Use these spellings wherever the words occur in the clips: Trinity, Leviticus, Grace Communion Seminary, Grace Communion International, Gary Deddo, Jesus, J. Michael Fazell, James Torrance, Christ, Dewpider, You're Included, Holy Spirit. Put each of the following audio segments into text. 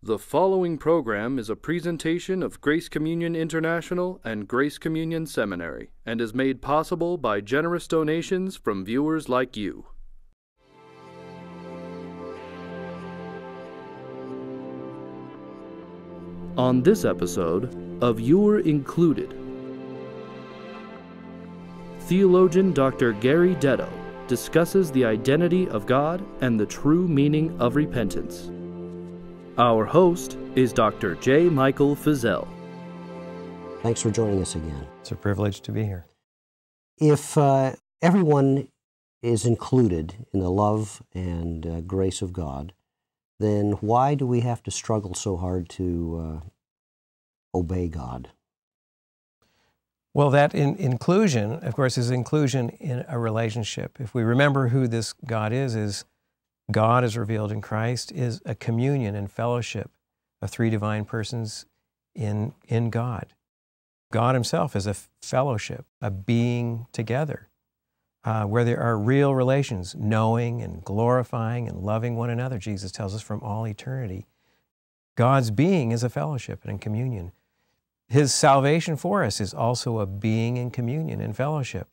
The following program is a presentation of Grace Communion International and Grace Communion Seminary, and is made possible by generous donations from viewers like you. On this episode of You're Included, theologian Dr. Gary Deddo discusses the identity of God and the true meaning of repentance. Our host is Dr. J. Michael Fazell. Thanks for joining us again. It's a privilege to be here. If everyone is included in the love and grace of God, then why do we have to struggle so hard to obey God? Well, that inclusion, of course, is inclusion in a relationship. If we remember who this God is God as revealed in Christ is a communion and fellowship of three divine persons in God. God himself is a fellowship, a being together, where there are real relations, knowing and glorifying and loving one another, Jesus tells us, from all eternity. God's being is a fellowship and communion. His salvation for us is also a being in communion and fellowship.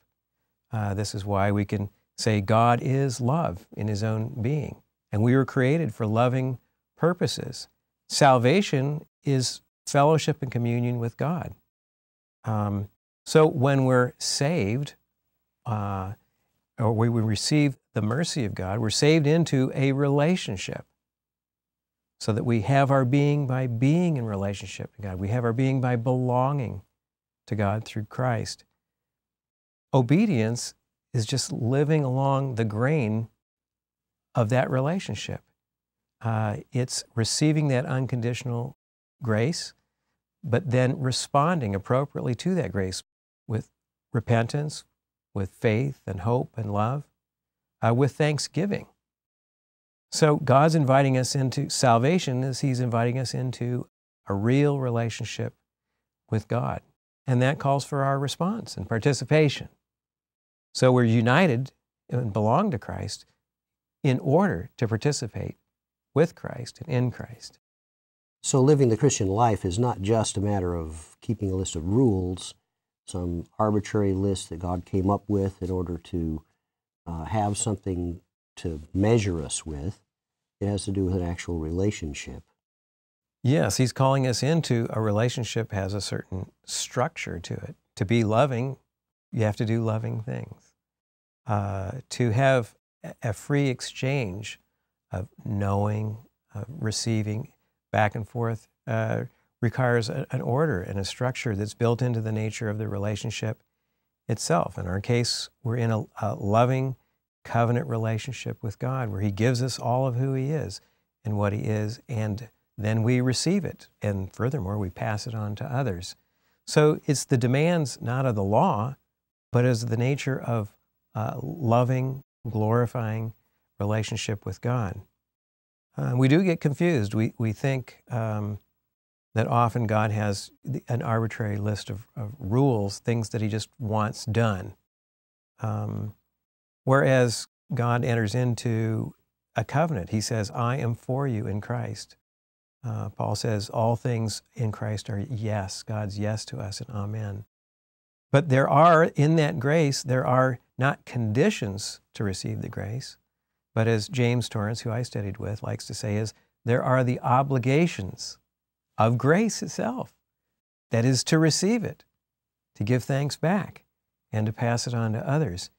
This is why we can say God is love in his own being, and we were created for loving purposes. Salvation is fellowship and communion with God. So when we're saved, or we receive the mercy of God, we're saved into a relationship so that we have our being by being in relationship to God. We have our being by belonging to God through Christ. Obedience is just living along the grain of that relationship. It's receiving that unconditional grace, but then responding appropriately to that grace with repentance, with faith and hope and love, with thanksgiving. So God's inviting us into salvation as he's inviting us into a real relationship with God. And that calls for our response and participation. So we're united and belong to Christ in order to participate with Christ and in Christ. So living the Christian life is not just a matter of keeping a list of rules, some arbitrary list that God came up with in order to have something to measure us with. It has to do with an actual relationship. Yes, he's calling us into a relationship that has a certain structure to it. To be loving, you have to do loving things. To have a free exchange of knowing, of receiving, back and forth, requires an order and a structure that's built into the nature of the relationship itself. In our case, we're in a loving covenant relationship with God where he gives us all of who he is and what he is, and then we receive it. And furthermore, we pass it on to others. So it's the demands not of the law, but as the nature of loving, glorifying relationship with God. We do get confused. We think that often God has an arbitrary list of rules, things that he just wants done. Whereas God enters into a covenant. He says, I am for you in Christ. Paul says, all things in Christ are yes, God's yes to us, and amen. But there are, in that grace, there are not conditions to receive the grace, but as James Torrance, who I studied with, likes to say is, there are the obligations of grace itself. That is to receive it, to give thanks back, and to pass it on to others.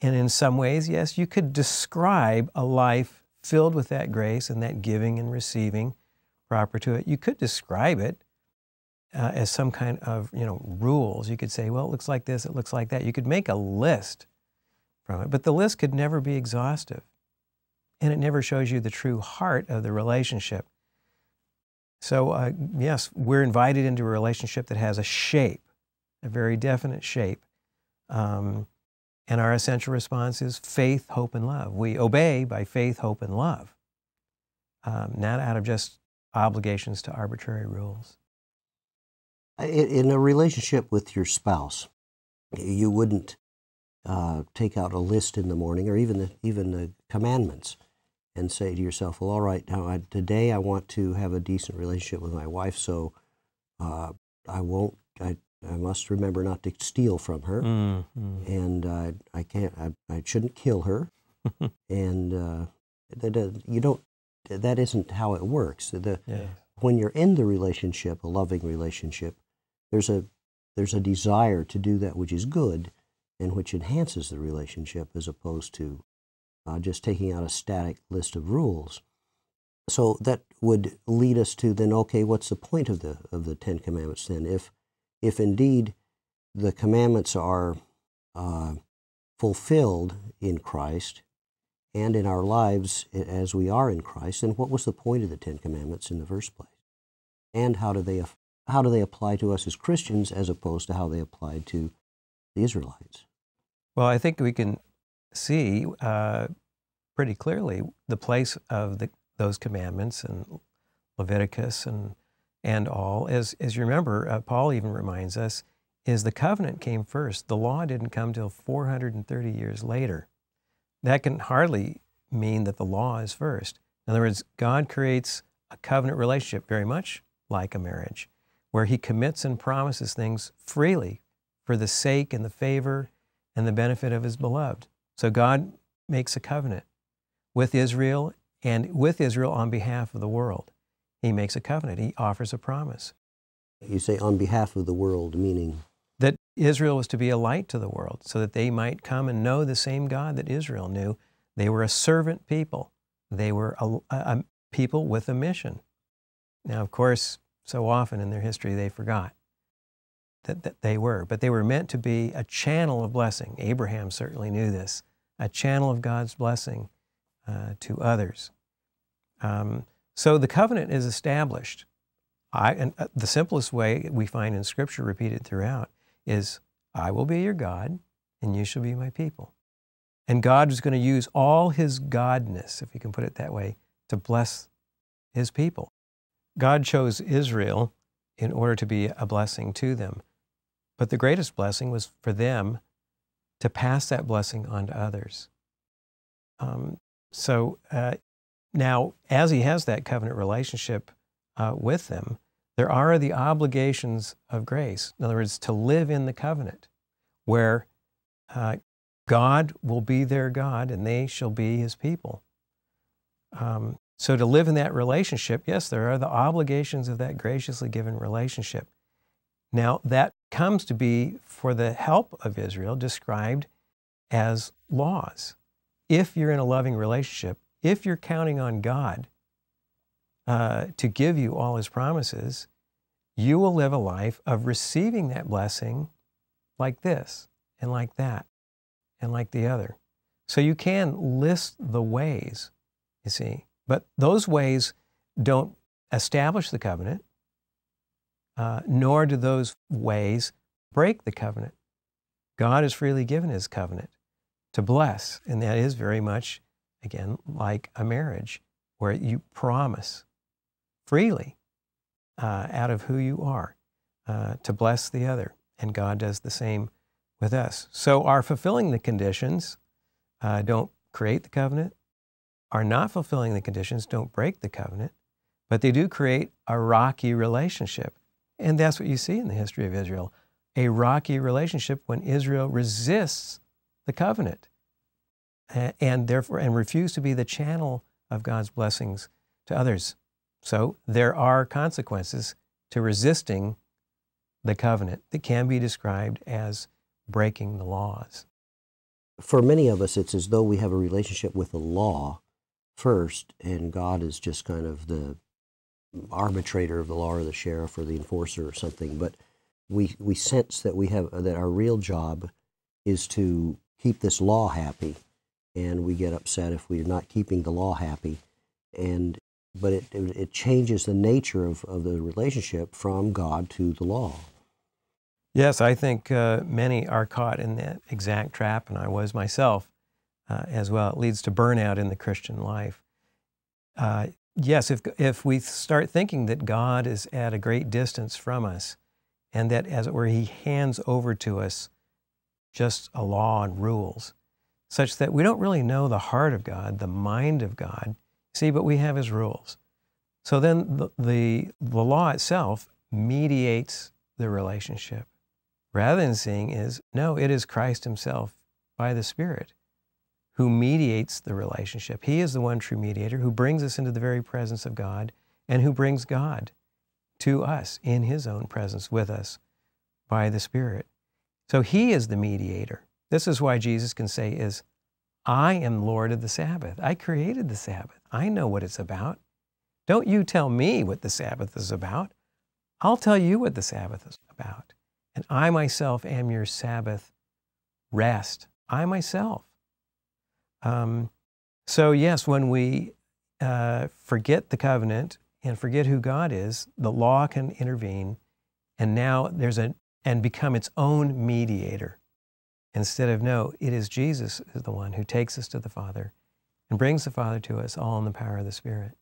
And in some ways, yes, you could describe a life filled with that grace and that giving and receiving proper to it. You could describe it as some kind of, rules. You could say, well, it looks like this, it looks like that. You could make a list from it, but the list could never be exhaustive, and it never shows you the true heart of the relationship. So yes, we're invited into a relationship that has a shape, a very definite shape, and our essential response is faith, hope, and love. We obey by faith, hope, and love, not out of just obligations to arbitrary rules. In a relationship with your spouse, you wouldn't take out a list in the morning, or even the commandments. and say to yourself, well, all right, now today I want to have a decent relationship with my wife, so I must remember not to steal from her, and I shouldn't kill her, and that isn't how it works. When you're in the relationship, a loving relationship, there's a desire to do that which is good and which enhances the relationship, as opposed to just taking out a static list of rules. So that would lead us to then, okay, what's the point of the Ten Commandments then? If indeed the commandments are fulfilled in Christ and in our lives as we are in Christ, then what was the point of the Ten Commandments in the first place? And how do they apply to us as Christians as opposed to how they applied to the Israelites? Well, I think we can see pretty clearly the place of those commandments in Leviticus and all, as you remember, Paul even reminds us, is the covenant came first. The law didn't come till 430 years later. That can hardly mean that the law is first. In other words, God creates a covenant relationship very much like a marriage, where he commits and promises things freely for the sake and the favor and the benefit of his beloved. So God makes a covenant with Israel, and with Israel on behalf of the world. He makes a covenant. He offers a promise. You say on behalf of the world, meaning? That Israel was to be a light to the world so that they might come and know the same God that Israel knew. They were a servant people. They were a people with a mission. Now, of course, so often in their history they forgot that they were. But they were meant to be a channel of blessing. Abraham certainly knew this. A channel of God's blessing to others. So the covenant is established. And the simplest way we find in Scripture repeated throughout is, I will be your God, and you shall be my people. And God is going to use all his godness, if you can put it that way, to bless his people. God chose Israel in order to be a blessing to them. But the greatest blessing was for them to pass that blessing on to others. Now, as he has that covenant relationship with them, there are the obligations of grace. In other words, to live in the covenant where God will be their God and they shall be his people. So to live in that relationship, yes, there are the obligations of that graciously given relationship. Now, that comes to be, for the help of Israel, described as laws. If you're in a loving relationship, if you're counting on God to give you all his promises, you will live a life of receiving that blessing like this and like that and like the other. So you can list the ways, you see, but those ways don't establish the covenant, nor do those ways break the covenant. God has freely given his covenant to bless, and that is very much, again, like a marriage, where you promise freely out of who you are to bless the other. And God does the same with us. So our fulfilling the conditions don't create the covenant. Our not fulfilling the conditions don't break the covenant, but they do create a rocky relationship. And that's what you see in the history of Israel, a rocky relationship when Israel resists the covenant, and refuse to be the channel of God's blessings to others. So there are consequences to resisting the covenant that can be described as breaking the laws. For many of us, it's as though we have a relationship with the law first, and God is just kind of the arbitrator of the law, or the sheriff, or the enforcer, or something. But we sense that that our real job is to keep this law happy. And we get upset if we're not keeping the law happy. But it changes the nature of the relationship from God to the law. Yes, I think many are caught in that exact trap, and I was myself as well. It leads to burnout in the Christian life. Yes, if we start thinking that God is at a great distance from us, and that, as it were, he hands over to us just a law and rules, such that we don't really know the heart of God, the mind of God, see, but we have his rules. So then the law itself mediates the relationship. Rather than seeing is, no, it is Christ himself by the Spirit who mediates the relationship. He is the one true mediator who brings us into the very presence of God and who brings God to us in his own presence with us by the Spirit. So he is the mediator. This is why Jesus can say is, I am Lord of the Sabbath. I created the Sabbath. I know what it's about. Don't you tell me what the Sabbath is about. I'll tell you what the Sabbath is about. And I myself am your Sabbath rest. I myself. So yes, when we forget the covenant and forget who God is, the law can intervene, and now there's and become its own mediator. Instead of, no, it is Jesus is the one who takes us to the Father and brings the Father to us, all in the power of the Spirit.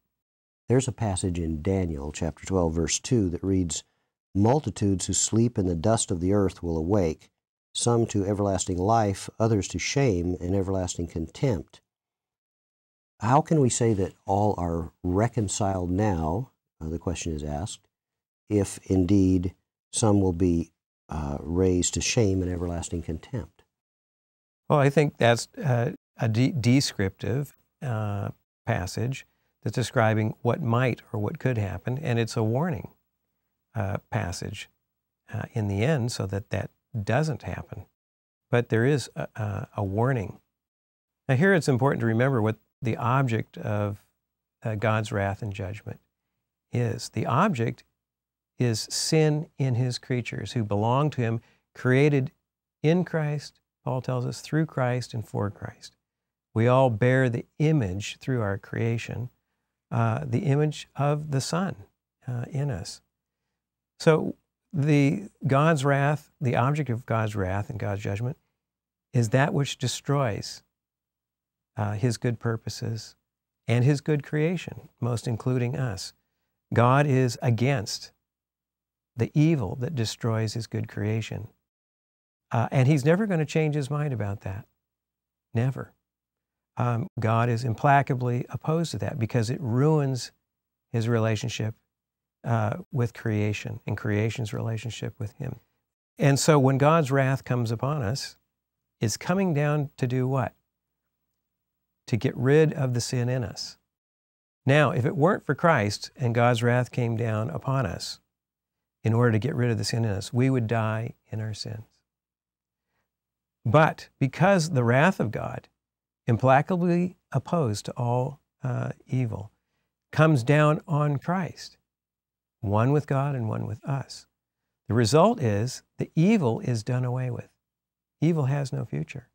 There's a passage in Daniel chapter 12, verse 2 that reads, multitudes who sleep in the dust of the earth will awake, some to everlasting life, others to shame and everlasting contempt. How can we say that all are reconciled now, the question is asked, if indeed some will be raised to shame and everlasting contempt? Well, I think that's a descriptive passage that's describing what might or what could happen, and it's a warning passage in the end so that that doesn't happen. But there is a warning. Now here it's important to remember what the object of God's wrath and judgment is. The object is sin in his creatures who belong to him, created in Christ, Paul tells us, through Christ and for Christ. We all bear the image through our creation, the image of the Son in us. So God's wrath, the object of God's wrath and God's judgment, is that which destroys his good purposes and his good creation, most including us. God is against the evil that destroys his good creation. And he's never going to change his mind about that. Never. God is implacably opposed to that because it ruins his relationship with creation and creation's relationship with him. And so when God's wrath comes upon us, it's coming down to do what? To get rid of the sin in us. Now, if it weren't for Christ and God's wrath came down upon us in order to get rid of the sin in us, we would die in our sins. But because the wrath of God, implacably opposed to all evil, comes down on Christ, one with God and one with us, the result is the evil is done away with. Evil has no future.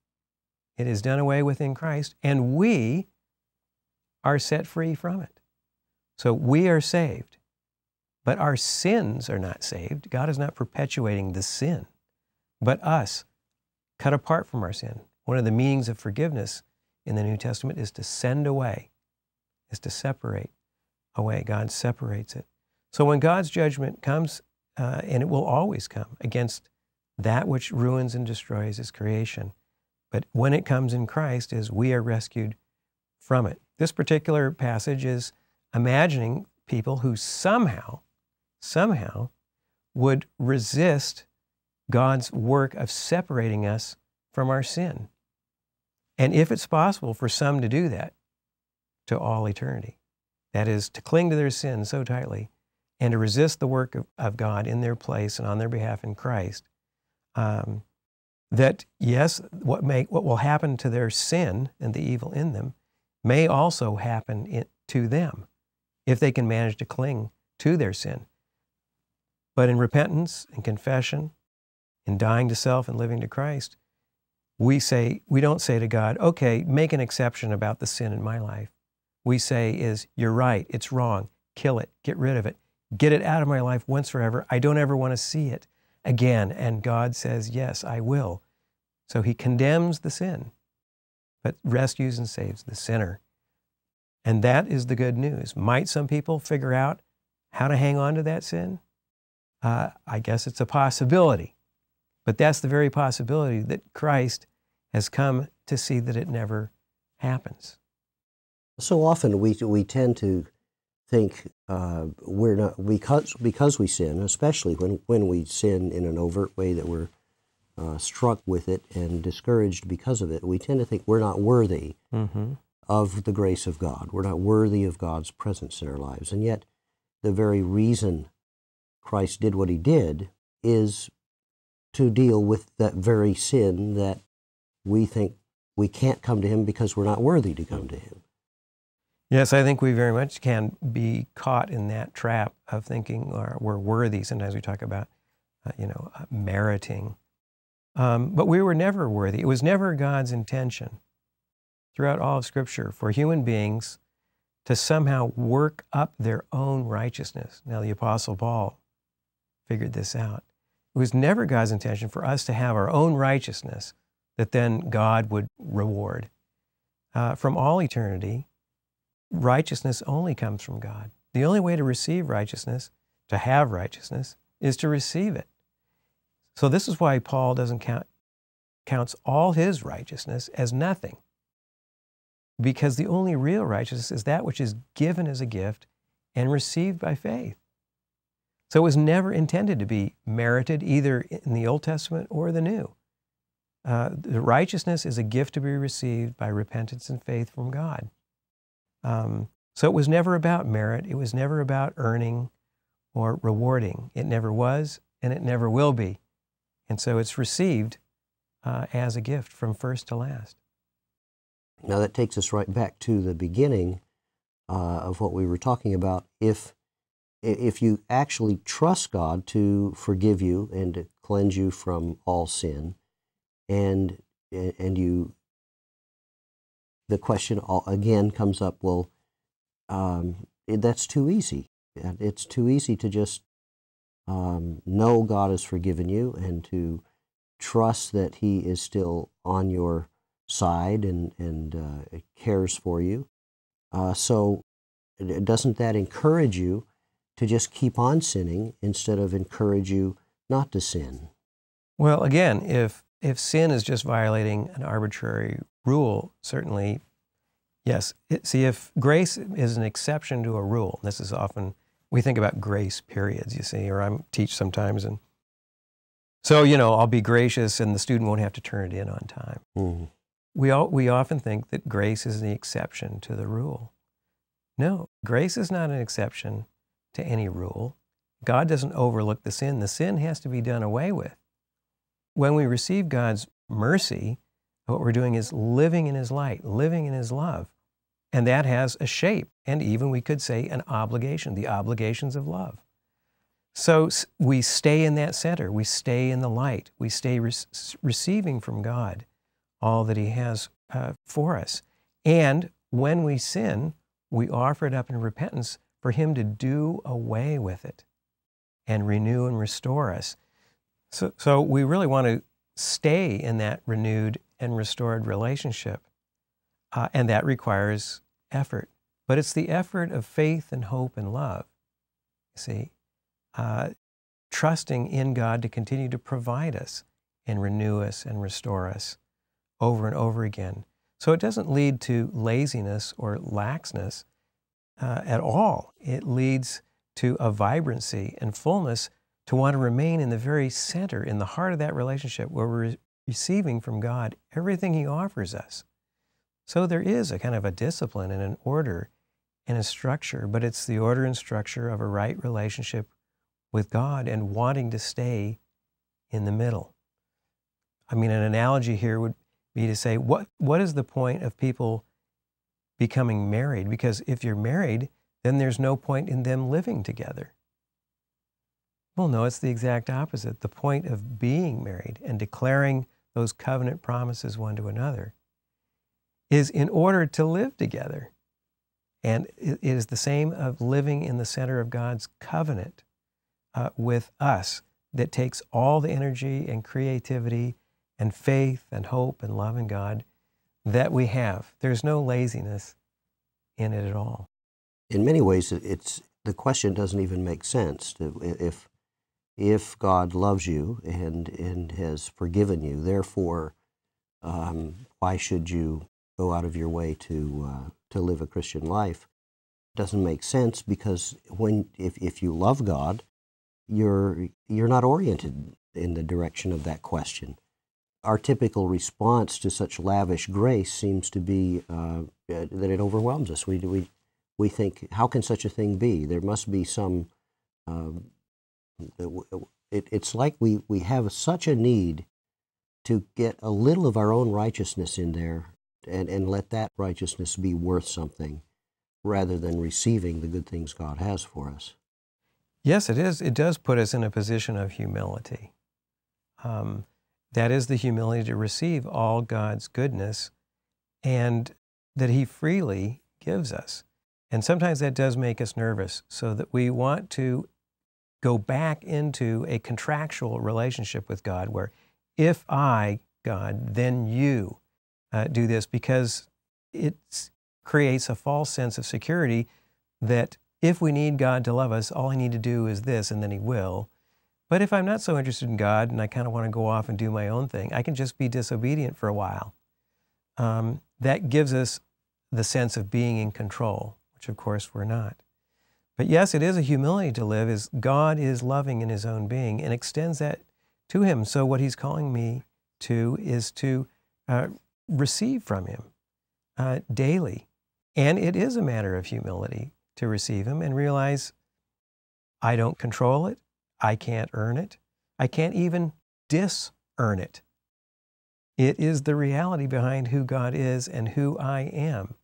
It is done away with in Christ, and we are set free from it. So we are saved, but our sins are not saved. God is not perpetuating the sin, but us cut apart from our sin. One of the meanings of forgiveness in the New Testament is to send away, is to separate away. God separates it. So when God's judgment comes, and it will always come against that which ruins and destroys his creation, but when it comes in Christ is we are rescued from it. This particular passage is imagining people who somehow would resist God's work of separating us from our sin. And if it's possible for some to do that to all eternity, that is to cling to their sin so tightly and to resist the work of God in their place and on their behalf in Christ, that yes, what will happen to their sin and the evil in them may also happen to them if they can manage to cling to their sin. But in repentance and confession, in dying to self and living to Christ, we don't say to God, okay, make an exception about the sin in my life. We say is, you're right, it's wrong, kill it, get rid of it, get it out of my life once forever. I don't ever want to see it again. And God says, yes, I will. So he condemns the sin, but rescues and saves the sinner. And that is the good news. Might some people figure out how to hang on to that sin? I guess it's a possibility. But that's the very possibility that Christ has come to see that it never happens. So often we tend to think we're not, because we sin, especially when we sin in an overt way that we're struck with it and discouraged because of it, we tend to think we're not worthy mm-hmm. of the grace of God. We're not worthy of God's presence in our lives. And yet the very reason Christ did what he did is to deal with that very sin that we think we can't come to him because we're not worthy to come to him. Yes, I think we very much can be caught in that trap of thinking we're worthy. Sometimes we talk about, meriting. But we were never worthy. It was never God's intention throughout all of Scripture for human beings to somehow work up their own righteousness. Now, the Apostle Paul figured this out. It was never God's intention for us to have our own righteousness that then God would reward. From all eternity, righteousness only comes from God. The only way to receive righteousness, to have righteousness, is to receive it. So this is why Paul doesn't counts all his righteousness as nothing, because the only real righteousness is that which is given as a gift and received by faith. So it was never intended to be merited, either in the Old Testament or the New. The righteousness is a gift to be received by repentance and faith from God. So it was never about merit. It was never about earning or rewarding. It never was, and it never will be. And so it's received as a gift from first to last. Now that takes us right back to the beginning of what we were talking about. If you actually trust God to forgive you and to cleanse you from all sin, and you, the question again comes up, well, that's too easy. It's too easy to just know God has forgiven you and to trust that he is still on your side and cares for you. So doesn't that encourage you to just keep on sinning instead of encourage you not to sin? Well, again, if sin is just violating an arbitrary rule, certainly, yes. See, if grace is an exception to a rule, this is often, we think about grace periods, you see, or I teach sometimes, and so, I'll be gracious and the student won't have to turn it in on time. Mm-hmm. We often think that grace is the exception to the rule. No, grace is not an exception to any rule. God doesn't overlook the sin. The sin has to be done away with. When we receive God's mercy, what we're doing is living in his light, living in his love. And that has a shape, and even we could say an obligation, the obligations of love. So we stay in that center. We stay in the light. We stay receiving from God all that he has for us. And when we sin, we offer it up in repentance for him to do away with it and renew and restore us. So we really want to stay in that renewed and restored relationship. And that requires effort. But it's the effort of faith and hope and love, you see, trusting in God to continue to provide us and renew us and restore us over and over again. So it doesn't lead to laziness or laxness at all. It leads to a vibrancy and fullness to want to remain in the very center, in the heart of that relationship where we're receiving from God everything he offers us. So there is a kind of a discipline and an order and a structure, but it's the order and structure of a right relationship with God and wanting to stay in the middle. I mean, an analogy here would be to say, what is the point of people becoming married? Because if you're married, then there's no point in them living together. Well, no, it's the exact opposite. The point of being married and declaring those covenant promises one to another is in order to live together. And it is the same of living in the center of God's covenant with us that takes all the energy and creativity and faith and hope and love in God that we have. There's no laziness in it at all. In many ways, the question doesn't even make sense. If God loves you and has forgiven you, therefore Why should you go out of your way to live a Christian life? It doesn't make sense, because if you love God, you're not oriented in the direction of that question. Our typical response to such lavish grace seems to be that it overwhelms us. We think, how can such a thing be? There must be some... It's like we have such a need to get a little of our own righteousness in there and let that righteousness be worth something rather than receiving the good things God has for us. Yes, it is. It does put us in a position of humility. That is the humility to receive all God's goodness and that He freely gives us. And sometimes that does make us nervous, so that we want to go back into a contractual relationship with God where if I, God, then you do this, because it creates a false sense of security that if we need God to love us, all I need to do is this and then He will. But if I'm not so interested in God and I kind of want to go off and do my own thing, I can just be disobedient for a while. That gives us the sense of being in control, which of course we're not. But yes, it is a humility to live as God is loving in His own being and extends that to Him. So what He's calling me to is to receive from Him daily. And it is a matter of humility to receive Him and realize I don't control it. I can't earn it. I can't even dis-earn it. It is the reality behind who God is and who I am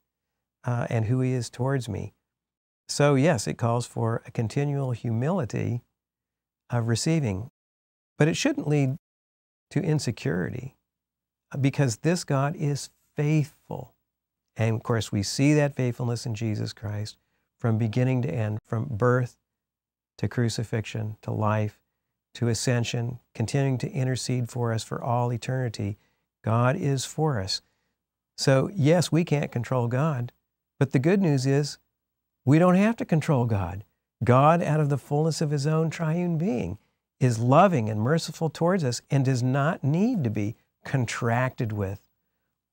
and who He is towards me. So yes, it calls for a continual humility of receiving, but it shouldn't lead to insecurity, because this God is faithful. And of course, we see that faithfulness in Jesus Christ from beginning to end, from birth to crucifixion, to life, to ascension, continuing to intercede for us for all eternity. God is for us. So yes, we can't control God, but the good news is we don't have to control God. God, out of the fullness of His own triune being, is loving and merciful towards us and does not need to be contracted with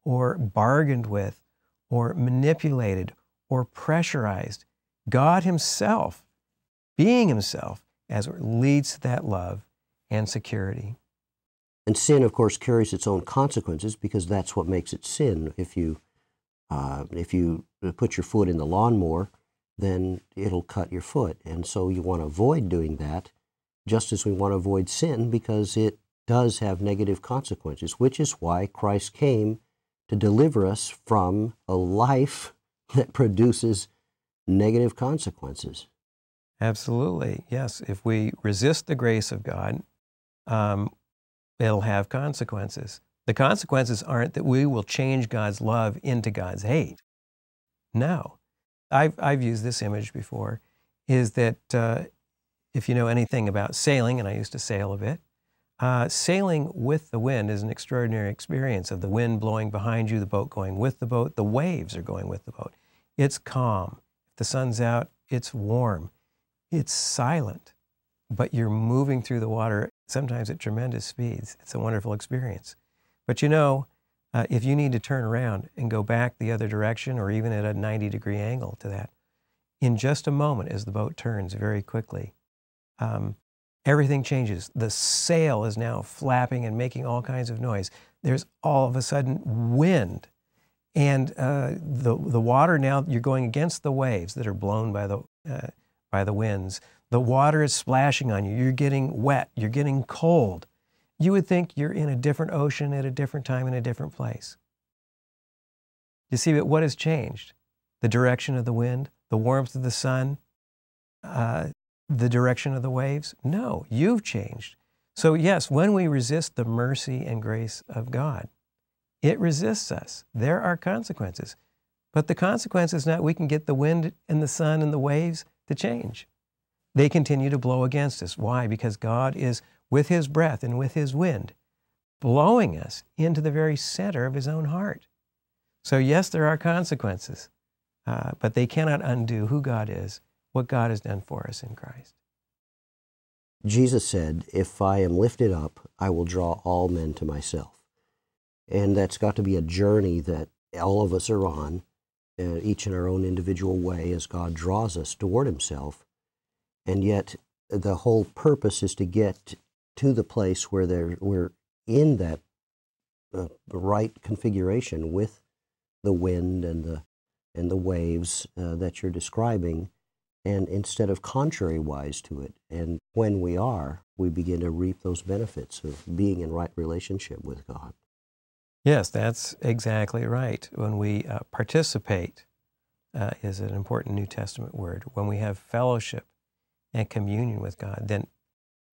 or bargained with or manipulated or pressurized. God Himself, being Himself, as it leads to that love and security. And sin, of course, carries its own consequences, because that's what makes it sin. If you put your foot in the lawnmower, then it'll cut your foot. And so you want to avoid doing that, just as we want to avoid sin, because it does have negative consequences, which is why Christ came to deliver us from a life that produces negative consequences. Absolutely, yes. If we resist the grace of God, it'll have consequences. The consequences aren't that we will change God's love into God's hate. No. I've used this image before, is that if you know anything about sailing, and I used to sail a bit, sailing with the wind is an extraordinary experience of the wind blowing behind you, the boat going with the boat, the waves are going with the boat. It's calm. If the sun's out, it's warm. It's silent, but you're moving through the water, sometimes at tremendous speeds. It's a wonderful experience. But you know, if you need to turn around and go back the other direction, or even at a 90-degree angle to that, in just a moment, as the boat turns very quickly, everything changes. The sail is now flapping and making all kinds of noise. There's all of a sudden wind, and the water now, you're going against the waves that are blown by the winds. The water is splashing on you. You're getting wet. You're getting cold. You would think you're in a different ocean at a different time in a different place. You see, but what has changed? The direction of the wind, the warmth of the sun, the direction of the waves? No, you've changed. So yes, when we resist the mercy and grace of God, it resists us. There are consequences. But the consequence is not we can get the wind and the sun and the waves to change. They continue to blow against us. Why? Because God is, with His breath and with His wind, blowing us into the very center of His own heart. So yes, there are consequences, but they cannot undo who God is, what God has done for us in Christ. Jesus said, "If I am lifted up, I will draw all men to myself." And that's got to be a journey that all of us are on, each in our own individual way, as God draws us toward Himself. And yet, the whole purpose is to get to the place where we're in that right configuration with the wind and the waves that you're describing, and instead of contrary-wise to it. And when we are, we begin to reap those benefits of being in right relationship with God. Yes, that's exactly right. When we participate is an important New Testament word. When we have fellowship and communion with God, then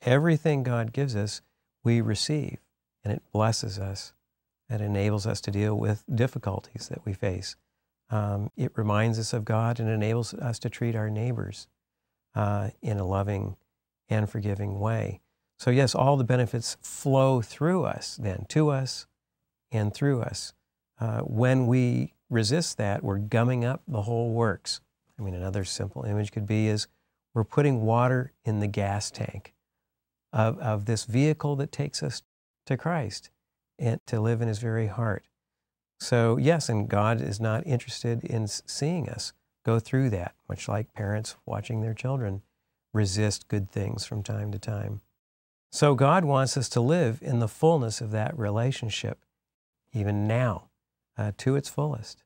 everything God gives us, we receive, and it blesses us and enables us to deal with difficulties that we face. It reminds us of God and enables us to treat our neighbors in a loving and forgiving way. So yes, all the benefits flow through us then, to us and through us. When we resist that, we're gumming up the whole works. I mean, another simple image could be is we're putting water in the gas tank of this vehicle that takes us to Christ and to live in His very heart. So yes, and God is not interested in seeing us go through that, much like parents watching their children resist good things from time to time. So God wants us to live in the fullness of that relationship, even now, to its fullest.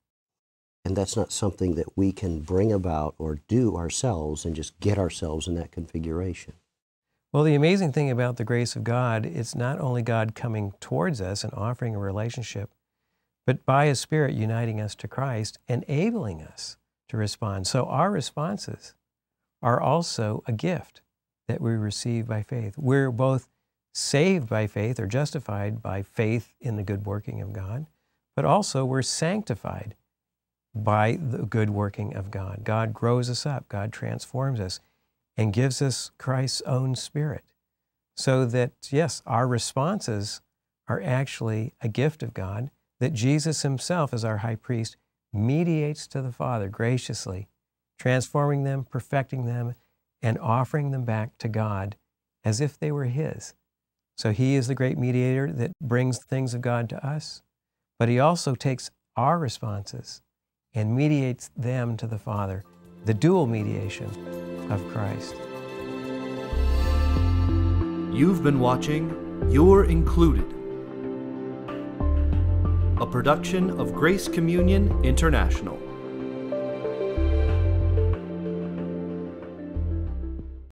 And that's not something that we can bring about or do ourselves and just get ourselves in that configuration. Well, the amazing thing about the grace of God, it's not only God coming towards us and offering a relationship, but by His Spirit uniting us to Christ, enabling us to respond. So our responses are also a gift that we receive by faith. We're both saved by faith, or justified by faith in the good working of God, but also we're sanctified by the good working of God. God grows us up, God transforms us, and gives us Christ's own Spirit, so that, yes, our responses are actually a gift of God, that Jesus Himself, as our high priest, mediates to the Father graciously, transforming them, perfecting them, and offering them back to God as if they were His. So He is the great mediator that brings things of God to us, but He also takes our responses and mediates them to the Father, the dual mediation of Christ. You've been watching You're Included, a production of Grace Communion International.